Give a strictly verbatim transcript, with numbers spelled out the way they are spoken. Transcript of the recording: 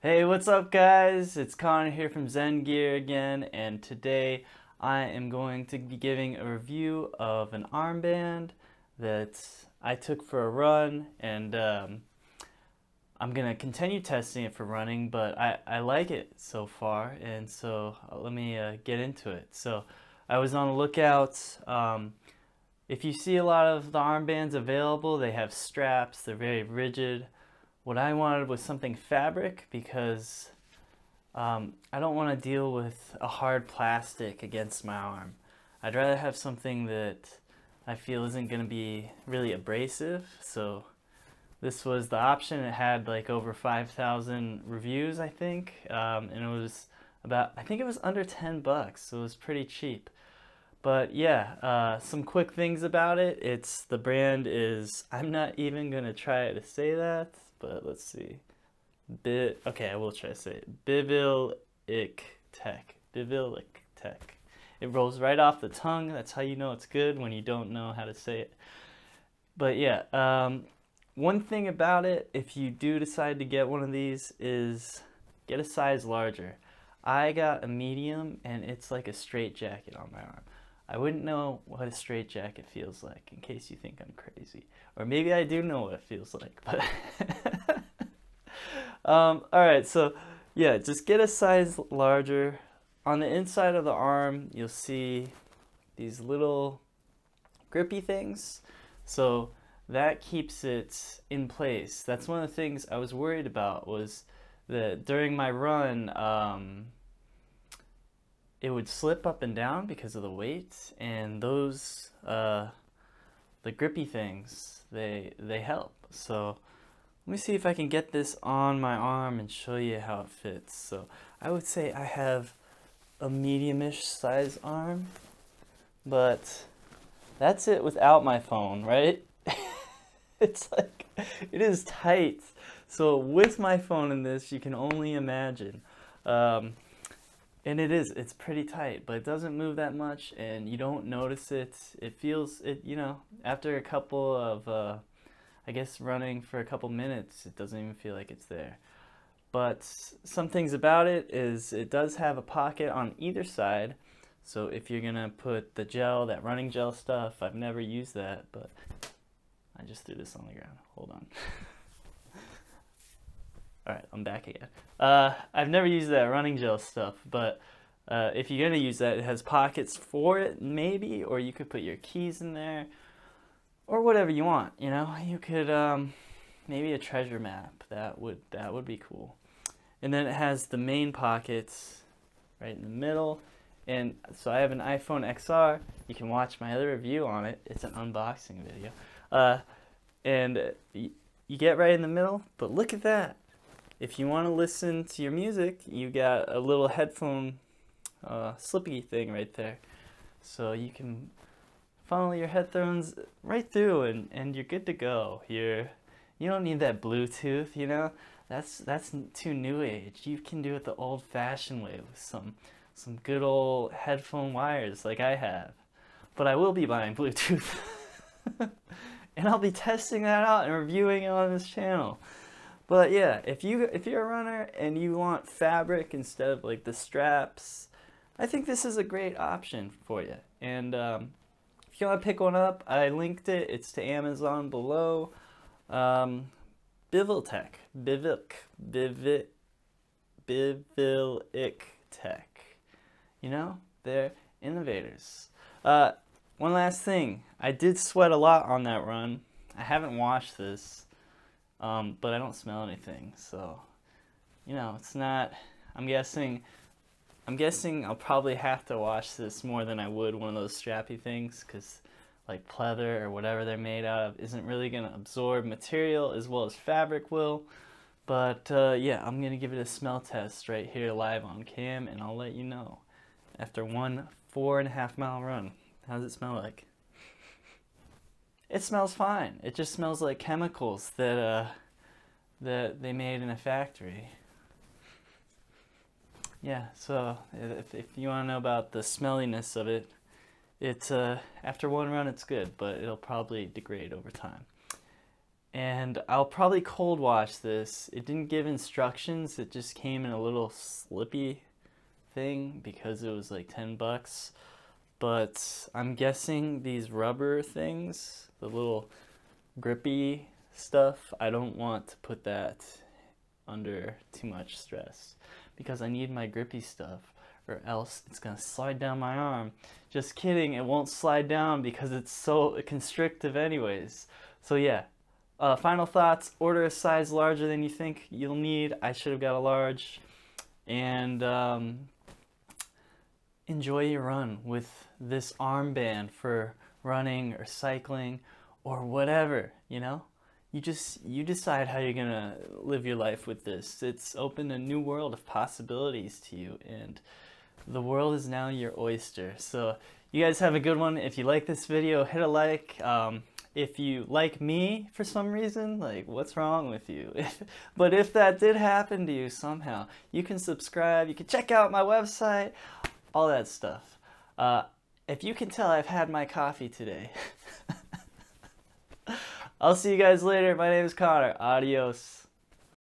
Hey, what's up guys? It's Connor here from Zen Gear again, and today I am going to be giving a review of an armband that I took for a run, and um, I'm gonna continue testing it for running, but I, I like it so far, and so let me uh, get into it. So I was on the lookout. Um, if you see a lot of the armbands available, they have straps, they're very rigid. What I wanted was something fabric because um, I don't want to deal with a hard plastic against my arm. I'd rather have something that I feel isn't going to be really abrasive. So this was the option. It had like over five thousand reviews, I think. Um, and it was about, I think it was under ten bucks. So it was pretty cheap. But yeah, uh, some quick things about it. It's, the brand is, I'm not even going to try to say that. But let's see. Bi okay, I will try to say it. Bivilic Tech. Bivilic Tech. It rolls right off the tongue. That's how you know it's good, when you don't know how to say it. But yeah, um, one thing about it, if you do decide to get one of these, is get a size larger. I got a medium, and it's like a straight jacket on my arm. I wouldn't know what a straight jacket feels like, in case you think I'm crazy. Or maybe I do know what it feels like, but um, alright, so yeah, just get a size larger. On the inside of the arm, you'll see these little grippy things, so that keeps it in place. That's one of the things I was worried about, was that during my run, um, it would slip up and down because of the weight, and those uh, the grippy things, they they help. So let me see if I can get this on my arm and show you how it fits. So I would say I have a medium-ish size arm, but that's it without my phone, right? It's like, it is tight. So with my phone in this, you can only imagine. Um, And it is, it's pretty tight, but it doesn't move that much, and you don't notice it. It feels, it, you know, after a couple of, uh, I guess, running for a couple minutes, it doesn't even feel like it's there. But some things about it is it does have a pocket on either side, so if you're going to put the gel, that running gel stuff, I've never used that, but I just threw this on the ground. Hold on. Alright, I'm back again. Uh, I've never used that running gel stuff, but uh, if you're going to use that, it has pockets for it, maybe, or you could put your keys in there, or whatever you want, you know? You could, um, maybe a treasure map, that would, that would be cool. And then it has the main pockets right in the middle, and so I have an iPhone X R, you can watch my other review on it, it's an unboxing video, uh, and you get right in the middle, but look at that. If you want to listen to your music, you got a little headphone uh, slippy thing right there. So you can funnel your headphones right through, and, and you're good to go. You're, you don't need that Bluetooth, you know? That's that's too new age. You can do it the old-fashioned way with some, some good old headphone wires like I have. But I will be buying Bluetooth. And I'll be testing that out and reviewing it on this channel. But yeah, if, you, if you're a runner and you want fabric instead of like the straps, I think this is a great option for you. And um, if you want to pick one up, I linked it. It's to Amazon below. Um, Bivilic Tech. Bivilic. Bivilic. Bivilic Tech. You know, they're innovators. Uh, one last thing. I did sweat a lot on that run. I haven't washed this. Um, but I don't smell anything, so, you know, it's not, I'm guessing, I'm guessing I'll probably have to wash this more than I would one of those strappy things, because, like, pleather or whatever they're made out of isn't really going to absorb material as well as fabric will, but, uh, yeah, I'm going to give it a smell test right here live on cam, and I'll let you know after one four and a half mile run. How does it smell like? It smells fine. It just smells like chemicals that uh, that they made in a factory. Yeah, so if, if you want to know about the smelliness of it, it's uh, after one run it's good, but it'll probably degrade over time. and I'll probably cold wash this. It didn't give instructions, it just came in a little slippy thing because it was like ten bucks. But I'm guessing these rubber things, the little grippy stuff, I don't want to put that under too much stress because I need my grippy stuff or else it's gonna slide down my arm. Just kidding, it won't slide down because it's so constrictive anyways. So yeah, uh, final thoughts, order a size larger than you think you'll need. I should have got a large. And um, enjoy your run with this armband for running or cycling or whatever, you know? You just, you decide how you're gonna live your life with this. It's opened a new world of possibilities to you, and the world is now your oyster. So you guys have a good one. If you like this video, hit a like. Um, if you like me for some reason, like what's wrong with you? But if that did happen to you somehow, you can subscribe, you can check out my website, all that stuff. Uh, if you can tell, I've had my coffee today. I'll see you guys later. My name is Connor. Adios.